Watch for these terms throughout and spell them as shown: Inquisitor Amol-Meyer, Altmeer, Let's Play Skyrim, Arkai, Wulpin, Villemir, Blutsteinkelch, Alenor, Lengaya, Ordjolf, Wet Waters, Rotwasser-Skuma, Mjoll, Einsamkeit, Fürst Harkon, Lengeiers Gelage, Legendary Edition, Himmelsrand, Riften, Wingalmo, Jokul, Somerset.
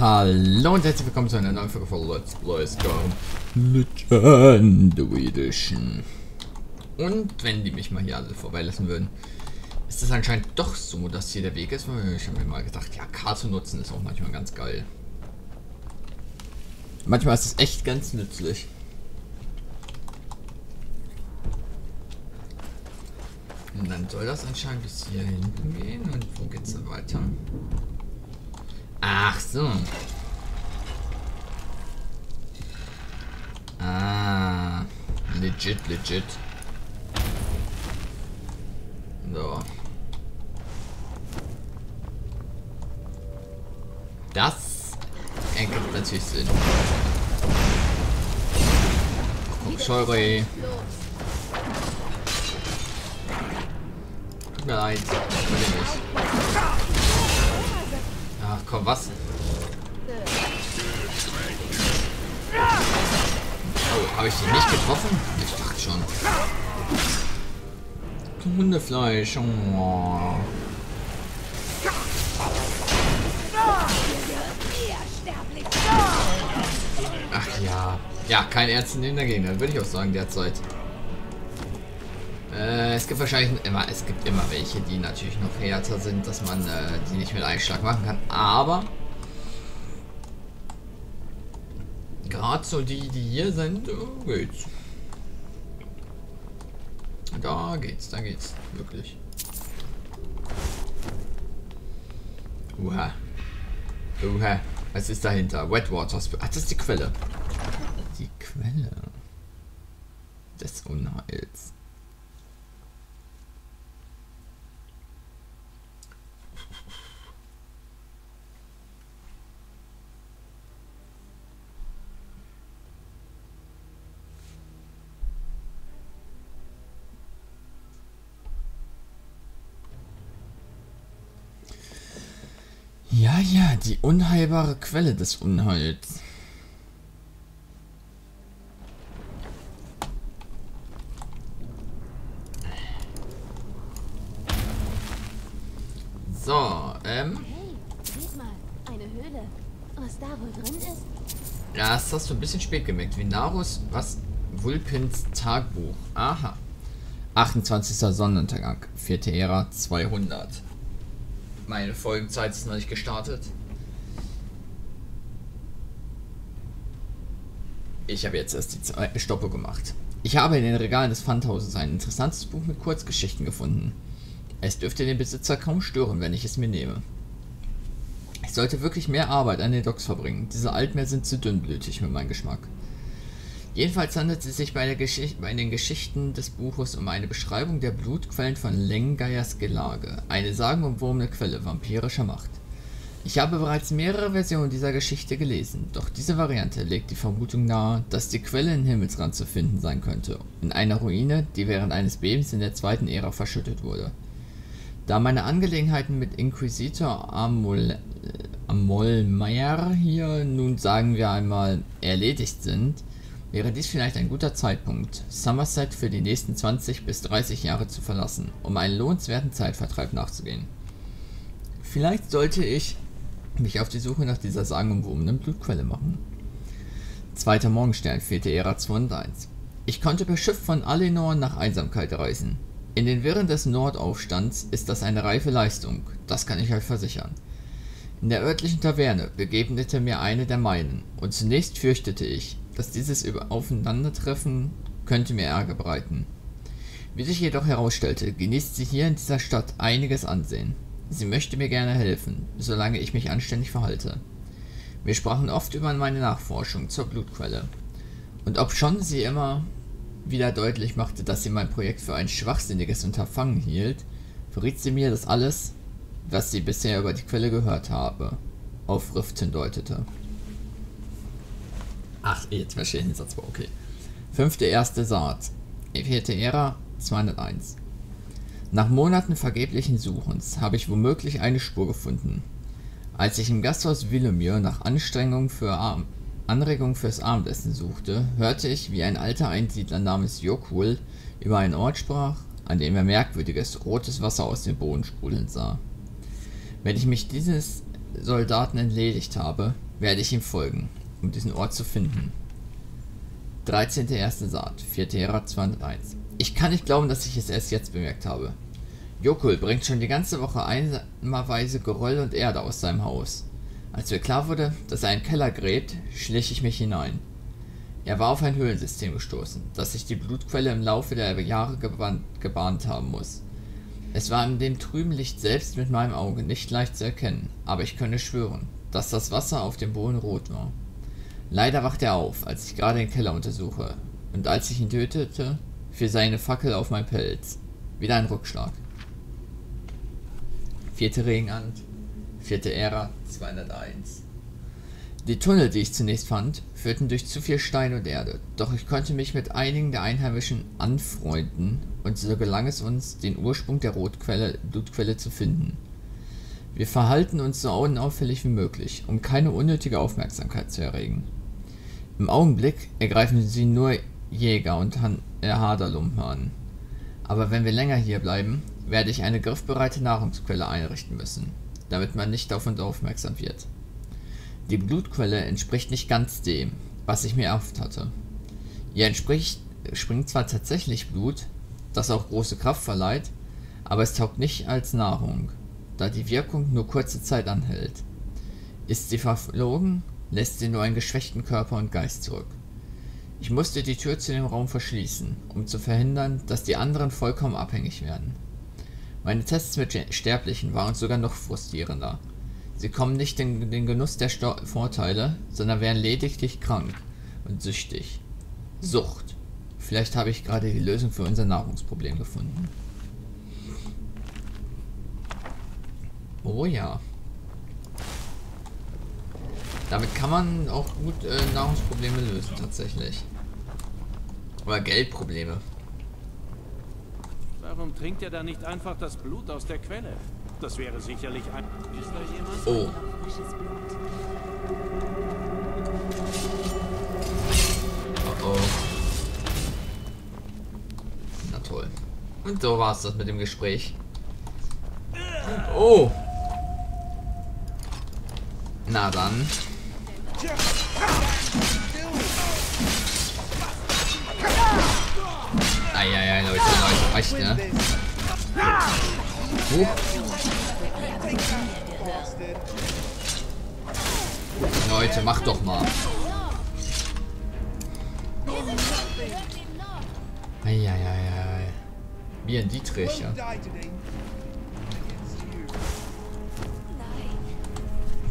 Hallo und herzlich willkommen zu einer neuen Folge von Let's Play Skyrim Legendary Edition. Und wenn die mich mal hier alle vorbeilassen würden, ist es anscheinend doch so, dass hier der Weg ist. Ich habe mir mal gedacht, ja, Karte nutzen ist auch manchmal ganz geil. Manchmal ist es echt ganz nützlich. Und dann soll das anscheinend bis hier hinten gehen. Und wo geht's denn weiter? Ach so. Ah. Legit. So. Das ergibt natürlich Sinn. Guck, sorry. Tut mir leid. Ach komm, was? Oh, habe ich den nicht getroffen? Ich dachte schon. Hundefleisch. Oh. Ach ja. Ja, kein Ernst in dem dagegen. Dann würde ich auch sagen derzeit. Es gibt wahrscheinlich immer welche, die natürlich noch härter sind, dass man die nicht mit einem Schlag machen kann, aber gerade so die, die hier sind, geht's. Da geht's, wirklich. Uha, was ist dahinter? Wet Waters, das ist die Quelle. Die Quelle des Unheils. Ja, die unheilbare Quelle des Unheils. So, Hey, sieh mal, eine Höhle. Was da wohl drin ist? Ja, das hast du ein bisschen spät gemerkt. Vinarus, was? Wulpins Tagebuch. Aha. 28. Sonnenuntergang. 4. Ära 200. Meine Folgenzeit ist noch nicht gestartet. Ich habe jetzt erst die Stoppe gemacht. Ich habe in den Regalen des Pfandhauses ein interessantes Buch mit Kurzgeschichten gefunden. Es dürfte den Besitzer kaum stören, wenn ich es mir nehme. Ich sollte wirklich mehr Arbeit an den Docks verbringen. Diese Altmeer sind zu dünnblütig für meinen Geschmack. Jedenfalls handelt es sich bei den Geschichten des Buches um eine Beschreibung der Blutquellen von Lengeiers Gelage, eine sagenumwobene Quelle vampirischer Macht. Ich habe bereits mehrere Versionen dieser Geschichte gelesen, doch diese Variante legt die Vermutung nahe, dass die Quelle in Himmelsrand zu finden sein könnte, in einer Ruine, die während eines Bebens in der 2. Ära verschüttet wurde. Da meine Angelegenheiten mit Inquisitor Amol-Meyer hier nun, sagen wir einmal, erledigt sind, wäre dies vielleicht ein guter Zeitpunkt, Somerset für die nächsten 20 bis 30 Jahre zu verlassen, um einen lohnenswerten Zeitvertreib nachzugehen. Vielleicht sollte ich mich auf die Suche nach dieser sagenumwobenen Blutquelle machen. Zweiter Morgenstern, 4. Ära 201. Ich konnte per Schiff von Alenor nach Einsamkeit reisen. In den Wirren des Nordaufstands ist das eine reife Leistung, das kann ich euch versichern. In der örtlichen Taverne begegnete mir eine der meinen, und zunächst fürchtete ich, dass dieses Aufeinandertreffen könnte mir Ärger bereiten. Wie sich jedoch herausstellte, genießt sie hier in dieser Stadt einiges Ansehen. Sie möchte mir gerne helfen, solange ich mich anständig verhalte. Wir sprachen oft über meine Nachforschung zur Blutquelle. Und obschon sie immer wieder deutlich machte, dass sie mein Projekt für ein schwachsinniges Unterfangen hielt, verriet sie mir, dass alles, was sie bisher über die Quelle gehört habe, auf Riften deutete. Ach, jetzt verstehe ich den Satz, okay. 5. Saat. 4. Ära 201. Nach Monaten vergeblichen Suchens habe ich womöglich eine Spur gefunden. Als ich im Gasthaus Villemir nach Anregung fürs Abendessen suchte, hörte ich, wie ein alter Einsiedler namens Jokul über einen Ort sprach, an dem er merkwürdiges rotes Wasser aus dem Boden sprudeln sah. Wenn ich mich dieses Soldaten entledigt habe, werde ich ihm folgen, um diesen Ort zu finden. 13.1. Saat, 4. Hera 201. Ich kann nicht glauben, dass ich es erst jetzt bemerkt habe. Jokul bringt schon die ganze Woche einmalweise Geröll und Erde aus seinem Haus. Als mir klar wurde, dass er einen Keller gräbt, schlich ich mich hinein. Er war auf ein Höhlensystem gestoßen, das sich die Blutquelle im Laufe der Jahre gebahnt haben muss. Es war in dem trüben Licht selbst mit meinem Auge nicht leicht zu erkennen, aber ich könne schwören, dass das Wasser auf dem Boden rot war. Leider wachte er auf, als ich gerade den Keller untersuche, und als ich ihn tötete, fiel seine Fackel auf meinen Pelz. Wieder ein Rückschlag. 4. Regenand, 4. Ära, 201. Die Tunnel, die ich zunächst fand, führten durch zu viel Stein und Erde, doch ich konnte mich mit einigen der Einheimischen anfreunden und so gelang es uns, den Ursprung der Blutquelle zu finden. Wir verhalten uns so unauffällig wie möglich, um keine unnötige Aufmerksamkeit zu erregen. Im Augenblick ergreifen sie nur Jäger und Haderlumpen an. Aber wenn wir länger hier bleiben, werde ich eine griffbereite Nahrungsquelle einrichten müssen, damit man nicht auf uns aufmerksam wird. Die Blutquelle entspricht nicht ganz dem, was ich mir erhofft hatte. Ihr entspringt zwar tatsächlich Blut, das auch große Kraft verleiht, aber es taugt nicht als Nahrung, da die Wirkung nur kurze Zeit anhält. Ist sie verflogen, lässt sie nur einen geschwächten Körper und Geist zurück. Ich musste die Tür zu dem Raum verschließen, um zu verhindern, dass die anderen vollkommen abhängig werden. Meine Tests mit Sterblichen waren sogar noch frustrierender. Sie kommen nicht in den Genuss der Vorteile, sondern werden lediglich krank und süchtig. Sucht. Vielleicht habe ich gerade die Lösung für unser Nahrungsproblem gefunden. Oh ja. Damit kann man auch gut Nahrungsprobleme lösen, tatsächlich. Oder Geldprobleme. Warum trinkt er da nicht einfach das Blut aus der Quelle? Das wäre sicherlich ein... Ist da jemand? Oh. Oh oh. Na toll. Und so war es das mit dem Gespräch. Oh. Na dann. Eieiei, Leute, Leute, reicht, ne? Huch. Leute, macht doch mal. Eieiei. Wie ein Dietrich, ja.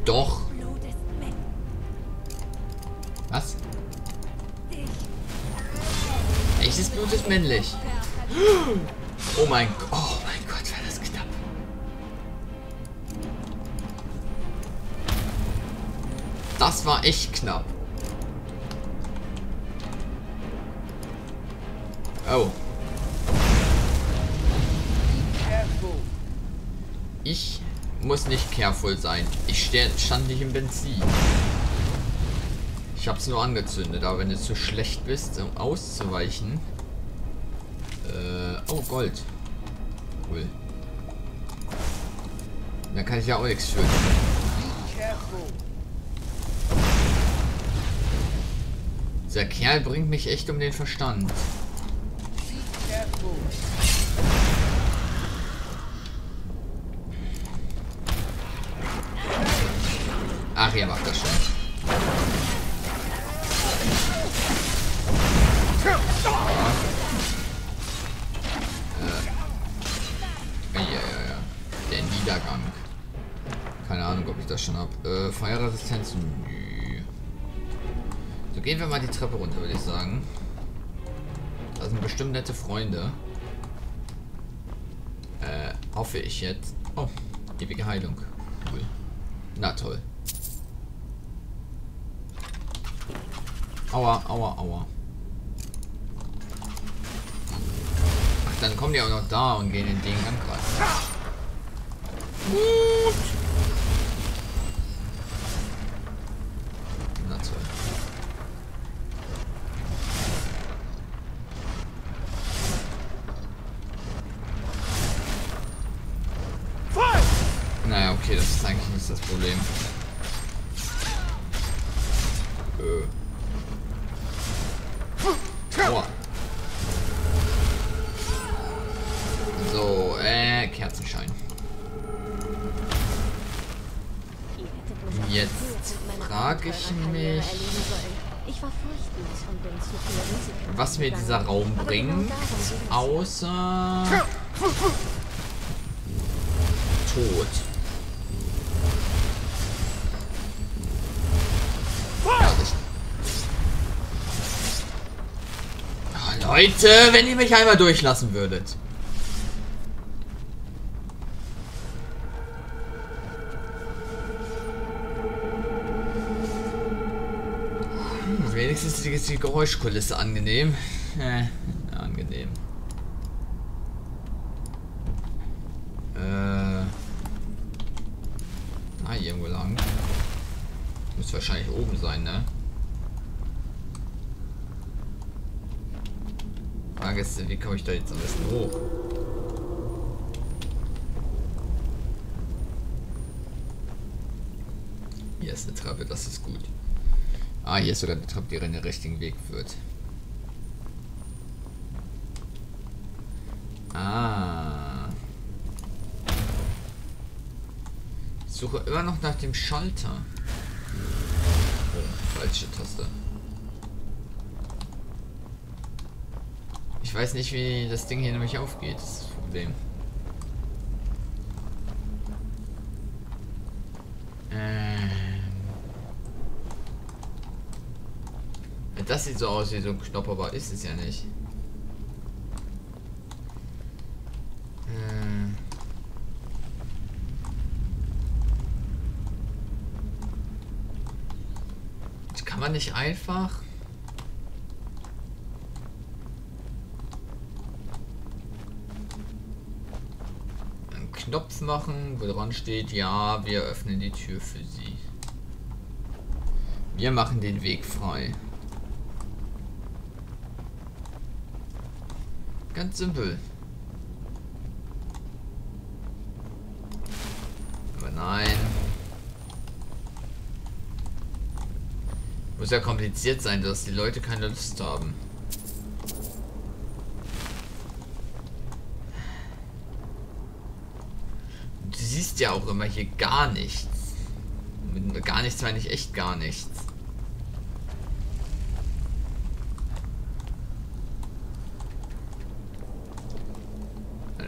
Doch. Was? Echtes Blut ist männlich. Oh mein Gott, war das knapp. Das war echt knapp. Oh. Ich muss nicht careful sein. Ich stand nicht im Benzin. Ich hab's nur angezündet, aber wenn du zu schlecht bist, um auszuweichen. Oh, Gold. Cool. Da kann ich ja auch nichts für. Dieser Kerl bringt mich echt um den Verstand. Ach, er macht das schon. Der Niedergang. Keine Ahnung, ob ich das schon habe. Feuerresistenz. Nö. So, gehen wir mal die Treppe runter, würde ich sagen. Da sind bestimmt nette Freunde. Hoffe ich jetzt. Oh, ewige Heilung. Cool. Na toll. Aua, aua, aua. Ach, dann kommen die auch noch da und gehen in den Angriff. Gut. Na toll. Naja, okay, das ist eigentlich nicht das Problem. Jetzt frage ich mich, was mir dieser Raum bringt, außer Tod. Leute, wenn ihr mich einmal durchlassen würdet. Wenigstens ist die Geräuschkulisse angenehm. Angenehm. Hier irgendwo lang. Muss wahrscheinlich oben sein, ne? Frage ist, wie komme ich da jetzt am besten hoch? Hier ist eine Treppe, das ist gut. Ah, hier ist sogar eine Treppe, die in den richtigen Weg führt. Ah. Ich suche immer noch nach dem Schalter. Oh, falsche Taste. Ich weiß nicht, wie das Ding hier nämlich aufgeht. Das ist das Problem. Das sieht so aus wie so ein Knopf, aber ist es ja nicht. Kann man nicht einfach... einen Knopf machen, wo dran steht, ja, wir öffnen die Tür für Sie. Wir machen den Weg frei. Ganz simpel. Aber nein. Muss ja kompliziert sein, dass die Leute keine Lust haben. Du siehst ja auch immer hier gar nichts. Mit gar nichts meine ich echt gar nichts.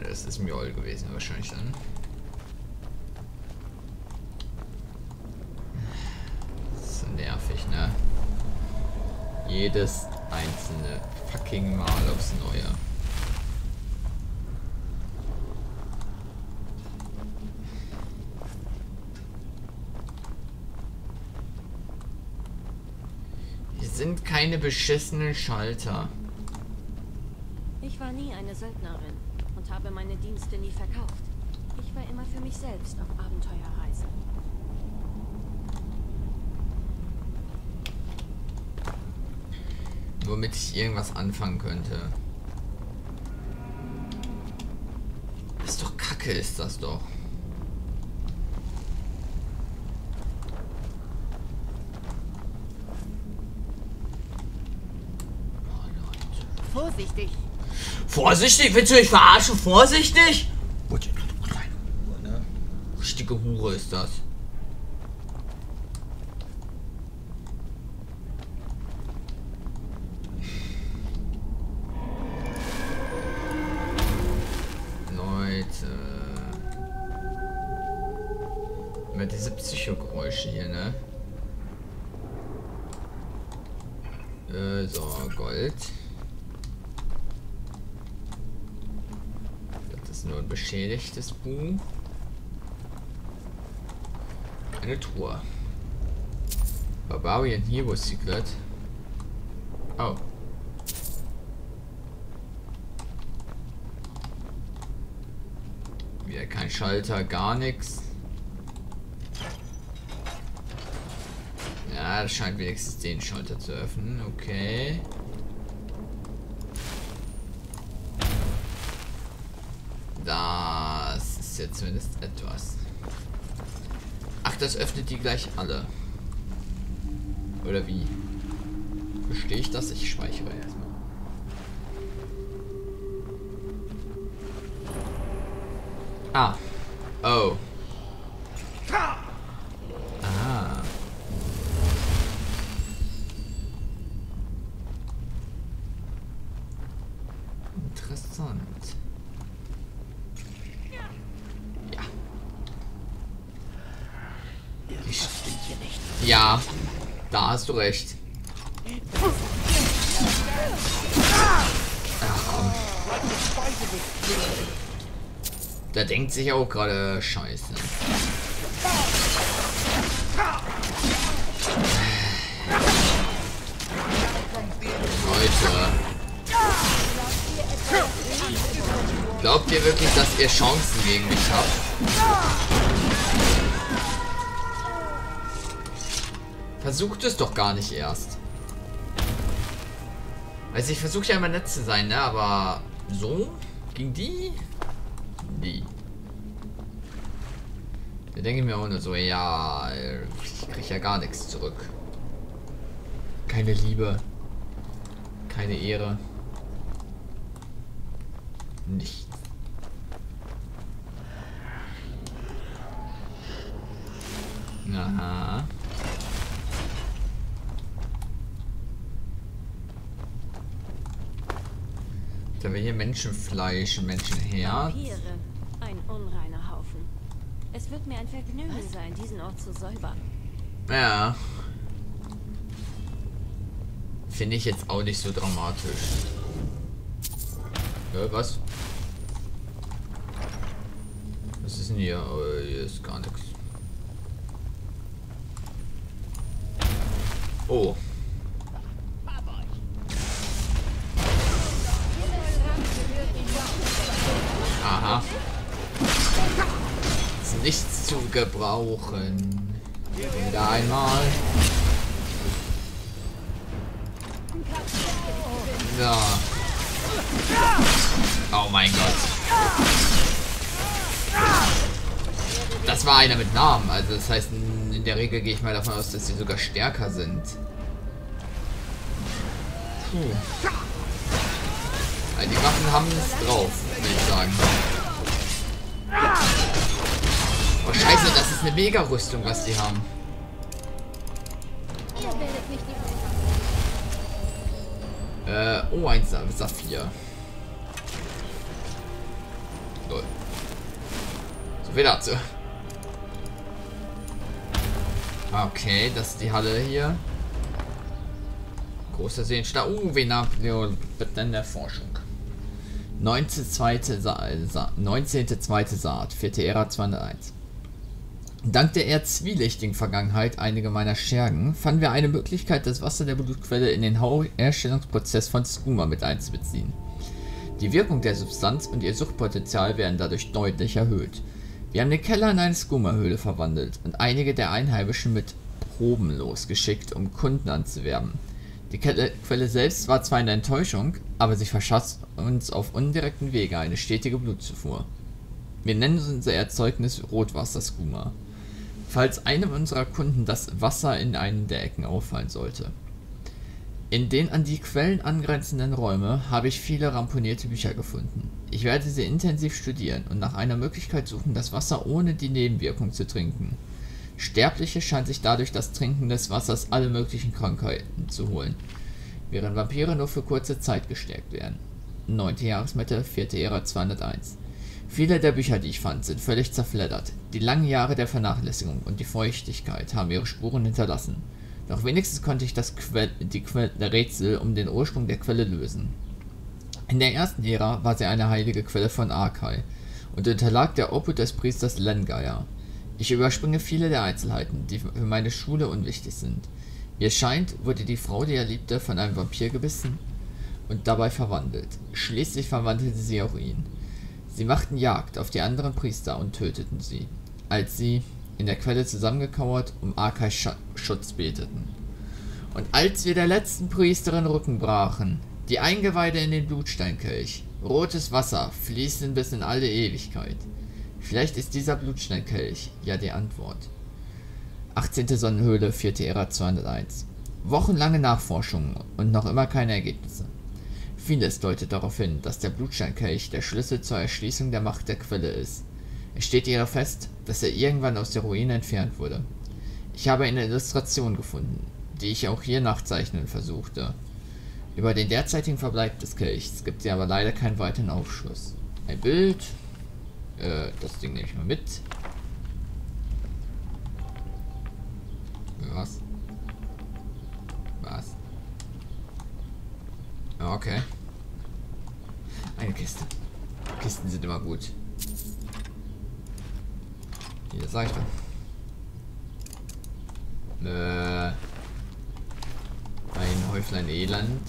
Das ist Mjoll gewesen, wahrscheinlich dann. Das ist so nervig, ne? Jedes einzelne fucking Mal aufs Neue. Hier sind keine beschissenen Schalter. Ich war nie eine Söldnerin. Und habe meine Dienste nie verkauft. Ich war immer für mich selbst auf Abenteuerreise. Womit ich irgendwas anfangen könnte. Das ist doch Kacke, ist das doch. Oh, Leute. Vorsichtig! Vorsichtig? Willst du mich verarschen? Vorsichtig? Richtige Hure ist das. Leute. Immer diese Psychogeräusche hier, ne? So, Gold. Nur ein beschädigtes Buch. Eine Truhe. Barbarian Hero Secret. Oh. Wieder kein Schalter, gar nichts. Ja, das scheint wenigstens den Schalter zu öffnen. Okay. Das ist jetzt zumindest etwas. Ach, das öffnet die gleich alle. Oder wie? Verstehe ich das? Ich speichere erstmal. Ah. Oh. Ah. Ja, da hast du recht. Ach, da denkt sich auch gerade Scheiße. Leute. Glaubt ihr wirklich, dass ihr Chancen gegen mich habt? Versucht es doch gar nicht erst. Also ich versuche ja immer nett zu sein, ne? Aber so? Gegen die? Die. Da denke ich mir auch nur so, ja, ich kriege ja gar nichts zurück. Keine Liebe. Keine Ehre. Nichts. Aha. Da haben wir hier Menschenfleisch, Menschenherz. Vampire, ein unreiner Haufen. Es wird mir ein Vergnügen sein, diesen Ort zu säubern. Ja. Finde ich jetzt auch nicht so dramatisch. Was? Was ist denn hier? Oh, hier ist gar nichts. Oh. Aha. Ist nichts zu gebrauchen. Wieder einmal. Ja. Oh mein Gott. Das war einer mit Namen. Also das heißt, in der Regel gehe ich mal davon aus, dass sie sogar stärker sind. Also die Waffen haben es drauf, würde ich sagen. Oh scheiße, das ist eine Mega-Rüstung, was die haben. Oh, ein Saphir. Toll. So viel dazu. Okay, das ist die Halle hier. Großer Seenstau. Wen habt ihr denn der Forschung? 19.2. Saat, 4. Ära 201. Dank der eher zwielichtigen Vergangenheit einiger meiner Schergen fanden wir eine Möglichkeit, das Wasser der Blutquelle in den Herstellungsprozess von Skuma mit einzubeziehen. Die Wirkung der Substanz und ihr Suchtpotenzial werden dadurch deutlich erhöht. Wir haben den Keller in eine Skuma-Höhle verwandelt und einige der Einheimischen mit Proben losgeschickt, um Kunden anzuwerben. Die Quelle selbst war zwar eine Enttäuschung, aber sie verschafft uns auf indirekten Wege eine stetige Blutzufuhr. Wir nennen unser Erzeugnis Rotwasser-Skuma. Falls einem unserer Kunden das Wasser in einen der Ecken auffallen sollte. In den an die Quellen angrenzenden Räume habe ich viele ramponierte Bücher gefunden. Ich werde sie intensiv studieren und nach einer Möglichkeit suchen, das Wasser ohne die Nebenwirkung zu trinken. Sterbliche scheint sich dadurch das Trinken des Wassers alle möglichen Krankheiten zu holen, während Vampire nur für kurze Zeit gestärkt werden. 9. Jahresmitte, 4. Ära 201. Viele der Bücher, die ich fand, sind völlig zerfleddert. Die langen Jahre der Vernachlässigung und die Feuchtigkeit haben ihre Spuren hinterlassen. Doch wenigstens konnte ich das Rätsel um den Ursprung der Quelle lösen. In der ersten Ära war sie eine heilige Quelle von Arkai und unterlag der Obhut des Priesters Lengaya. Ich überspringe viele der Einzelheiten, die für meine Schule unwichtig sind. Mir scheint, wurde die Frau, die er liebte, von einem Vampir gebissen und dabei verwandelt. Schließlich verwandelte sie auch ihn. Sie machten Jagd auf die anderen Priester und töteten sie, als sie in der Quelle zusammengekauert um Arkais Schutz beteten. Und als wir der letzten Priesterin Rücken brachen, die Eingeweide in den Blutsteinkelch, rotes Wasser fließen bis in alle Ewigkeit. Vielleicht ist dieser Blutsteinkelch ja die Antwort. 18. Sonnenhöhle, 4. Ära 201. Wochenlange Nachforschungen und noch immer keine Ergebnisse. Vieles deutet darauf hin, dass der Blutsteinkelch der Schlüssel zur Erschließung der Macht der Quelle ist. Es steht jedoch fest, dass er irgendwann aus der Ruine entfernt wurde. Ich habe eine Illustration gefunden, die ich auch hier nachzeichnen versuchte. Über den derzeitigen Verbleib des Kelchs gibt sie aber leider keinen weiteren Aufschluss. Ein Bild. Das Ding nehme ich mal mit. Was? Was? Okay. Eine Kiste. Kisten sind immer gut. Hier, sag ich doch. Ein Häuflein Elend.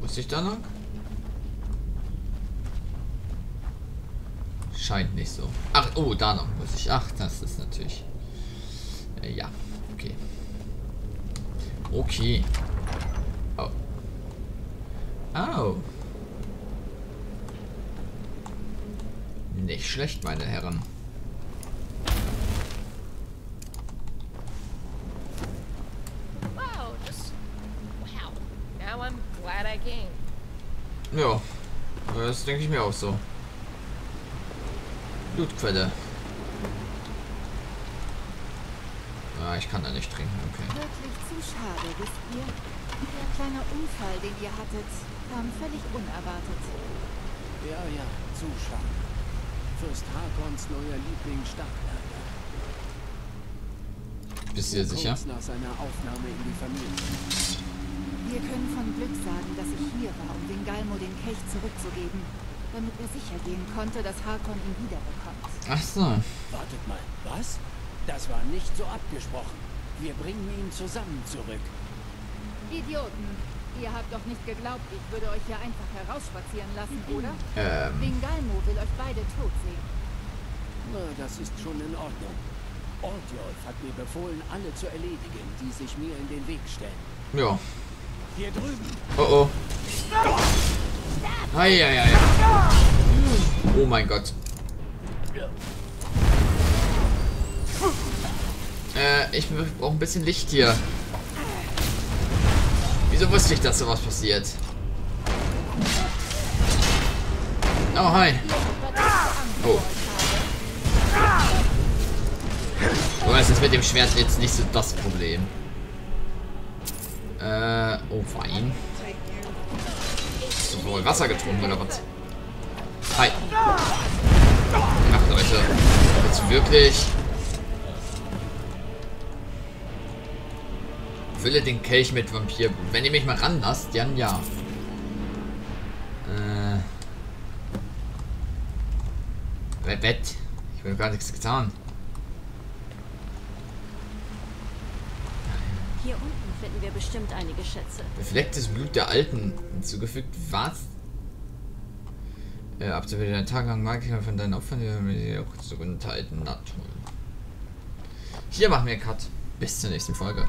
Muss ich da lang? Scheint nicht so. Ach, oh, da noch muss ich. Ach, das ist natürlich. Ja, okay. Okay. Oh. Au. Nicht schlecht, meine Herren. Wow, wow. Now I'm glad I came. Ja, das denke ich mir auch so. Blutquelle. Ah, ich kann da nicht trinken, okay. Wirklich zu schade, wisst ihr? Der kleine Unfall, den ihr hattet, kam völlig unerwartet. Ja, ja, zu schade. Fürst Harkons neuer Liebling starb. Bist du dir sicher? Nach seiner Aufnahme in die Familie. Wir können von Glück sagen, dass ich hier war, um Wingalmo den Kelch zurückzugeben. Damit er sicher gehen konnte, dass Harkon ihn wiederbekommt. Ach so. Wartet mal, was? Das war nicht so abgesprochen. Wir bringen ihn zusammen zurück. Idioten, ihr habt doch nicht geglaubt, ich würde euch hier einfach herausspazieren lassen, oder? Wingalmo will euch beide tot sehen. Na, das ist schon in Ordnung. Ordjolf hat mir befohlen, alle zu erledigen, die sich mir in den Weg stellen. Ja. Hier drüben. Oh, oh. Eieiei. Oh mein Gott. Ich brauche ein bisschen Licht hier. Wieso wusste ich, dass sowas passiert? Oh, hi. Oh. So, es ist mit dem Schwert jetzt nicht so das Problem. Oh, fein. So wohl Wasser getrunken oder was? Hi. Ach Leute, jetzt wirklich. Fülle den Kelch mit Vampirblut. Wenn ihr mich mal ranlasst, dann ja. Wett. Ich habe gar nichts getan. Hier unten finden wir bestimmt einige Schätze. Beflecktes Blut der Alten. Hinzugefügt. Was? Absolviert einen Tag lang Magier von deinen Opfern, die auch zur Gesundheit. Na toll. Hier machen wir einen Cut. Bis zur nächsten Folge.